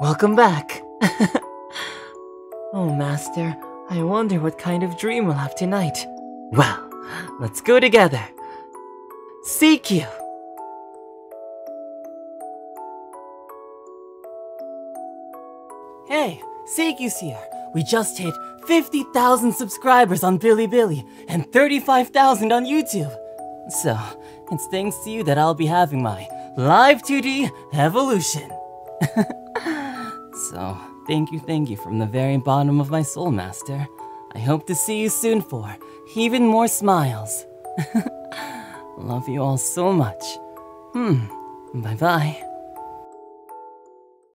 Welcome back! Oh, Master, I wonder what kind of dream we'll have tonight. Well, let's go together! Seikyuu! Hey, Seikyuu's here! We just hit 50,000 subscribers on Bilibili and 35,000 on YouTube! So, it's thanks to you that I'll be having my live 2D evolution! So, thank you from the very bottom of my soul, Master. I hope to see you soon for even more smiles. Love you all so much. Bye-bye.